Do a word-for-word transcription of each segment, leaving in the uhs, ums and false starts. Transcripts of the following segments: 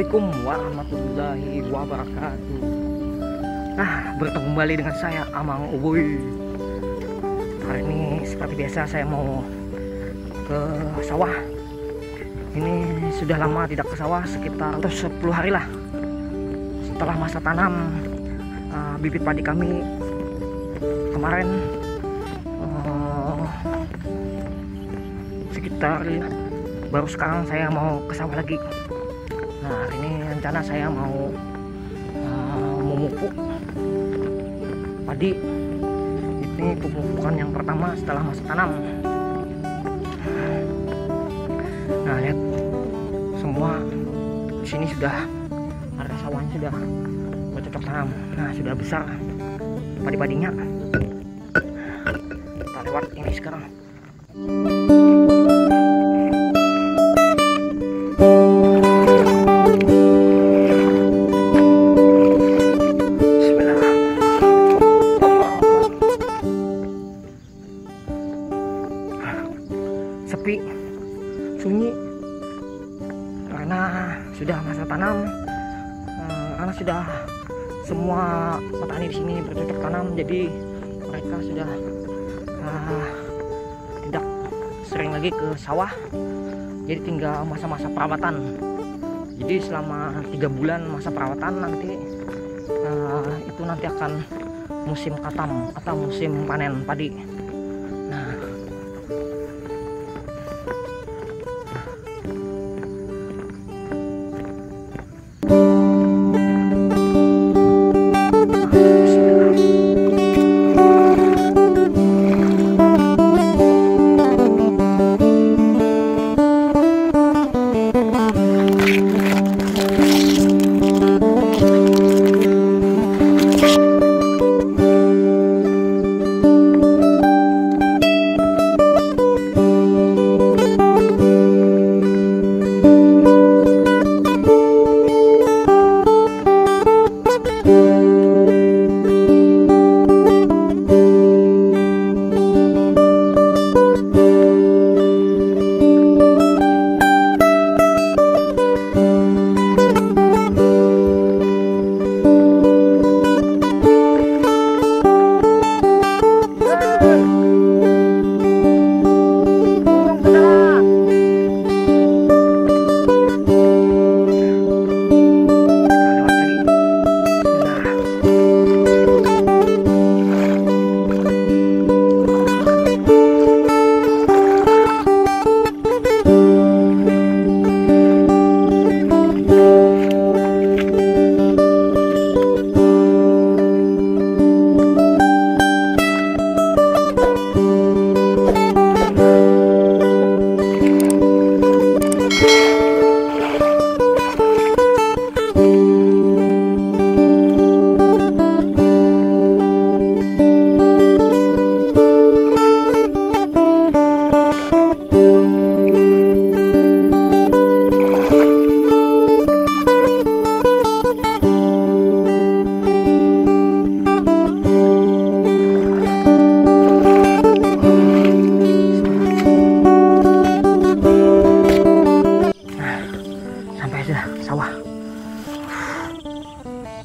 Assalamualaikum warahmatullahi wabarakatuh. Nah, bertemu kembali dengan saya Amank Ubuy. Hari ini seperti biasa saya mau ke sawah. Ini sudah lama tidak ke sawah, sekitar sepuluh hari lah. Setelah masa tanam uh, bibit padi kami kemarin uh, sekitar baru sekarang saya mau ke sawah lagi. Nah, hari ini rencana saya mau uh, memupuk padi. Ini pemupukan yang pertama setelah masa tanam. Nah, lihat semua di sini sudah ada sawahnya, sudah bercocok tanam. Nah, sudah besar padi-padinya. Kita lewat ini sekarang. Sepi, sunyi, karena sudah masa tanam, karena sudah semua petani di sini bercocok tanam, jadi mereka sudah uh, tidak sering lagi ke sawah, jadi tinggal masa-masa perawatan. Jadi selama tiga bulan masa perawatan nanti uh, itu nanti akan musim katam atau musim panen padi. Nah,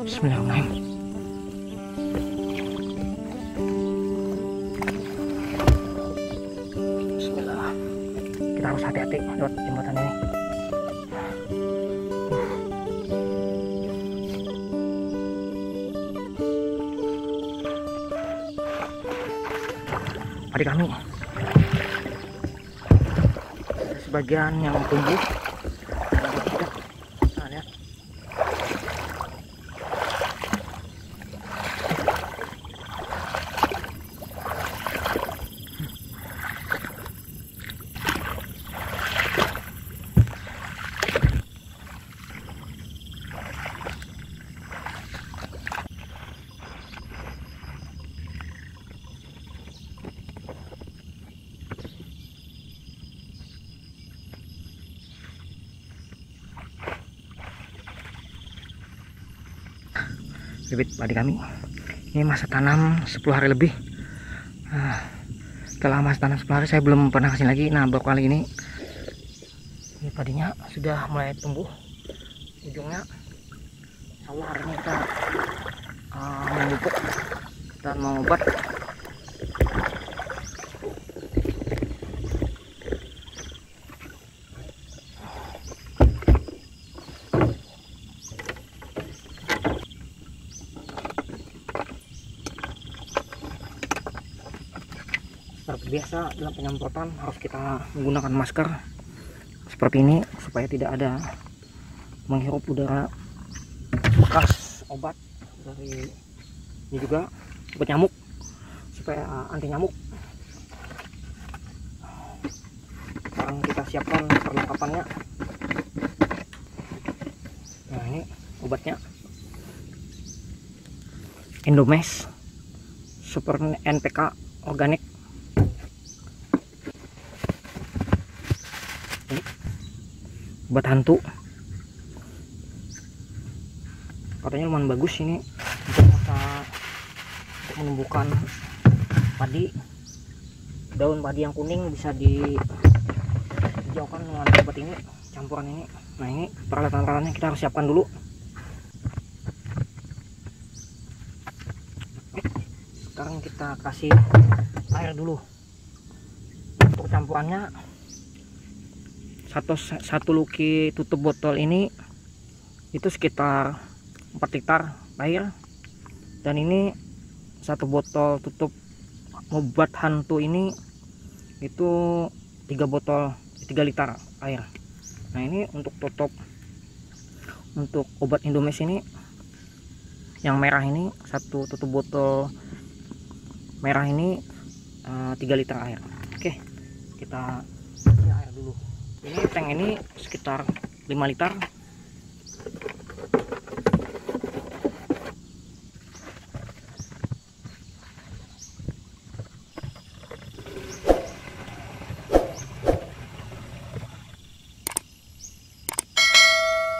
Bismillahirrahmanirrahim. Bismillah. Kita harus hati-hati lewat jembatan ini. Padi kami sebagian yang tumbuh. Bibit padi kami ini masa tanam sepuluh hari lebih. Nah, setelah masa tanam sepuluh hari saya belum pernah kesini lagi. Nah, baru kali ini ini padinya sudah mulai tumbuh, ujungnya sawah. Hari ini kita uh, memupuk dan mengobat. Seperti biasa, dalam penyemprotan harus kita menggunakan masker seperti ini supaya tidak ada menghirup udara bekas obat dari ini, juga obat nyamuk supaya anti nyamuk. Sekarang kita siapkan perlengkapannya. Nah, ini obatnya Endomex Super N P K organik. Obat hantu katanya lumayan bagus ini untuk mata, untuk menumbuhkan padi. Daun padi yang kuning bisa dijauhkan dengan obat ini, campuran ini. Nah, ini peralatan-peralatannya kita harus siapkan dulu. Sekarang kita kasih air dulu untuk campurannya. Satu, satu luki tutup botol ini itu sekitar empat liter air, dan ini satu botol tutup obat hantu ini itu tiga botol tiga liter air. Nah, ini untuk tutup untuk obat Endomex ini yang merah ini, satu tutup botol merah ini uh, tiga liter air. Oke, kita isi air dulu. Ini tank ini sekitar lima liter.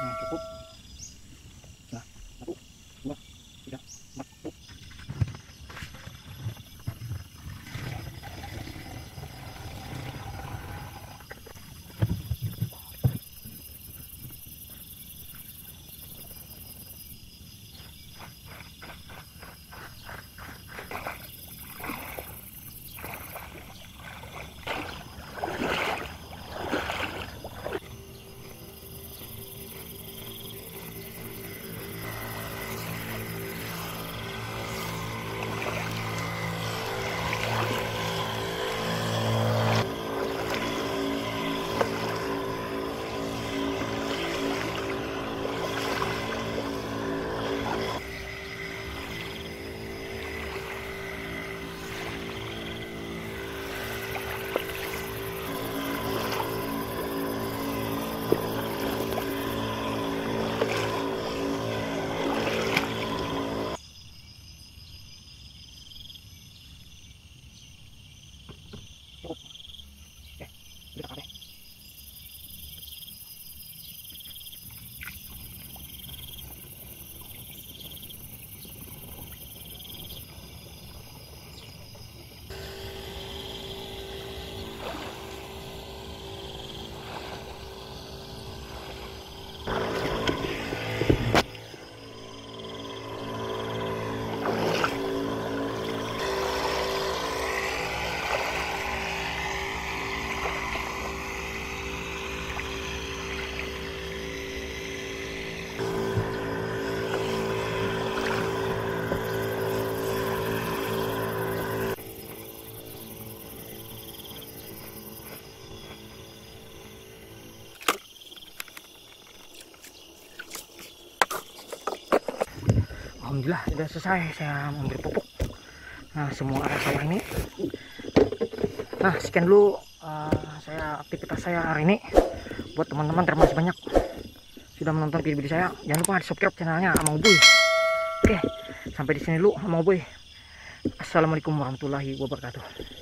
Nah, cukup. Nah, satu, dua, tiga, empat, empat. Alhamdulillah, sudah selesai saya memberi pupuk. Nah, semua area sawah ini. Nah, sekian dulu uh, saya aktivitas saya hari ini. Buat teman-teman, terima kasih banyak sudah menonton video saya. Jangan lupa di subscribe channelnya Amank Ubuy. Oke, sampai di sini dulu Amank Ubuy. Assalamualaikum warahmatullahi wabarakatuh.